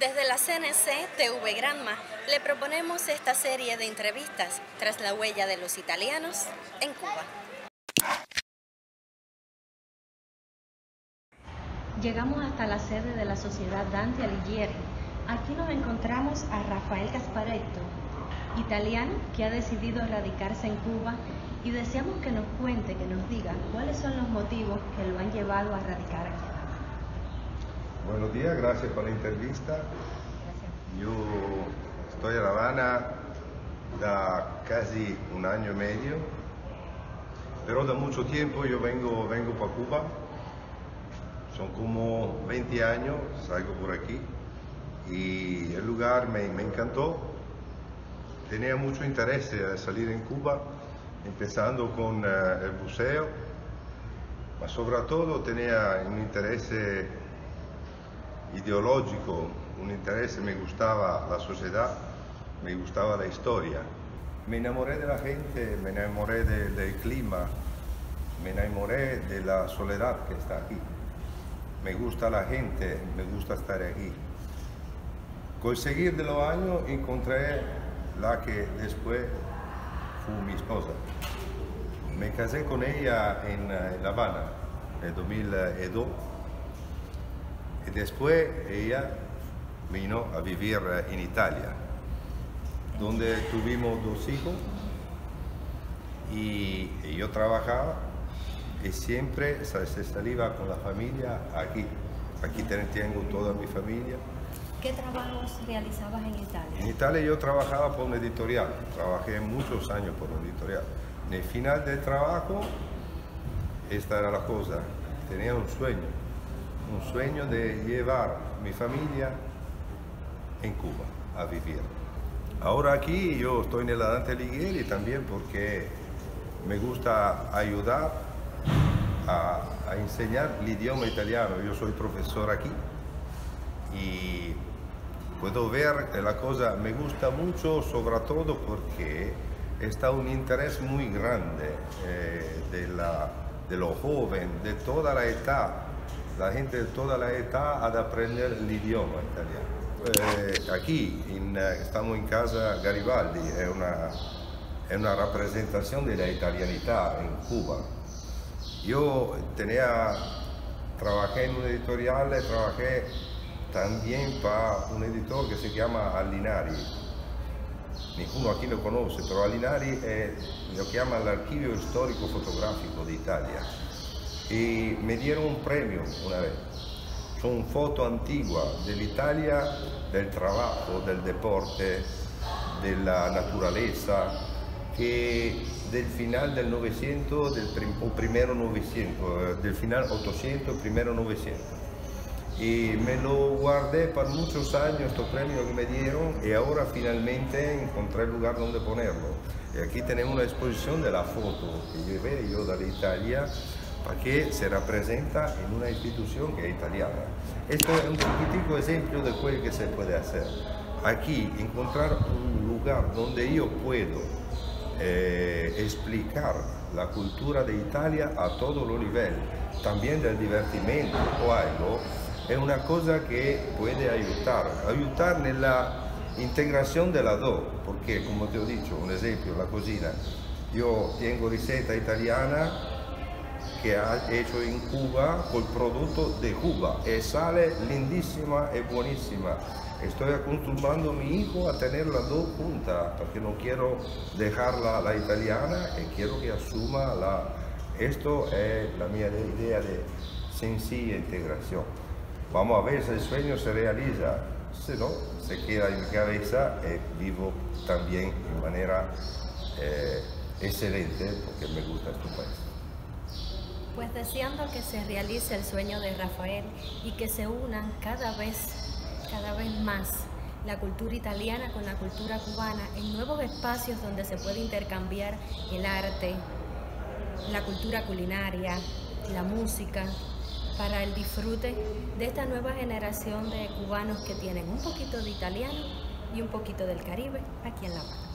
Desde la CNC TV Granma le proponemos esta serie de entrevistas tras la huella de los italianos en Cuba. Llegamos hasta la sede de la Sociedad Dante Alighieri. Aquí nos encontramos a Rafael Gasparetto, italiano que ha decidido radicarse en Cuba, y deseamos que nos cuente, que nos diga cuáles son los motivos que lo han llevado a radicar aquí. Buenos días, gracias por la entrevista. Gracias. Yo estoy en La Habana da casi un año y medio, pero da mucho tiempo yo vengo para Cuba. Son como 20 años, salgo por aquí y el lugar me encantó. Tenía mucho interés de salir en Cuba, empezando con el buceo, pero sobre todo tenía un interés ideológico, un interés. Me gustaba la sociedad, me gustaba la historia. Me enamoré de la gente, me enamoré del clima, me enamoré de la soledad que está aquí. Me gusta la gente, me gusta estar aquí. Con el seguir de los años encontré la que después fue mi esposa. Me casé con ella en La Habana en 2002. Y después ella vino a vivir en Italia, donde tuvimos dos hijos y yo trabajaba y siempre se salía con la familia aquí. Aquí tengo toda mi familia. ¿Qué trabajos realizabas en Italia? En Italia yo trabajaba por una editorial, trabajé muchos años por una editorial. En el final del trabajo, esta era la cosa, tenía un sueño de llevar mi familia en Cuba a vivir. Ahora aquí yo estoy en la Dante Alighieri también porque me gusta ayudar a enseñar el idioma italiano. Yo soy profesor aquí y puedo ver la cosa. Me gusta mucho, sobre todo porque está un interés muy grande de los jóvenes, de toda la edad. La gente de toda la edad ha de aprender el idioma italiano. Aquí estamos en casa Garibaldi, es una representación de la italianidad en Cuba. Yo trabajé en un editorial, trabajé también para un editor que se llama Allinari. Ninguno aquí lo conoce, pero Allinari es lo que llama el Archivo Histórico Fotográfico de Italia. Y me dieron un premio una vez. Son fotos antiguas de la Italia, del trabajo, del deporte, de la naturaleza, que del final del 900, primero 900, del final 800, primero 900. Y me lo guardé por muchos años, estos premios que me dieron, y ahora finalmente encontré el lugar donde ponerlo. Y aquí tenemos una exposición de la foto que llevé yo de la Italia, porque se representa en una institución que es italiana. Esto es un poquitico ejemplo de lo que se puede hacer. Aquí encontrar un lugar donde yo puedo explicar la cultura de Italia a todos los niveles, también del divertimento o algo, es una cosa que puede ayudar en la integración de las dos, porque como te he dicho, un ejemplo, la cocina. Yo tengo receta italiana que ha hecho en Cuba con productos de Cuba y sale lindísima y buenísima. Estoy acostumbrando a mi hijo a tener las dos juntas porque no quiero dejar la italiana y quiero que asuma Esto es la mía idea de sencilla integración. Vamos a ver si el sueño se realiza, si no, se queda en mi cabeza y vivo también de manera excelente porque me gusta este país. Pues deseando que se realice el sueño de Rafael y que se unan cada vez más la cultura italiana con la cultura cubana en nuevos espacios donde se puede intercambiar el arte, la cultura culinaria, la música, para el disfrute de esta nueva generación de cubanos que tienen un poquito de italiano y un poquito del Caribe aquí en La Habana.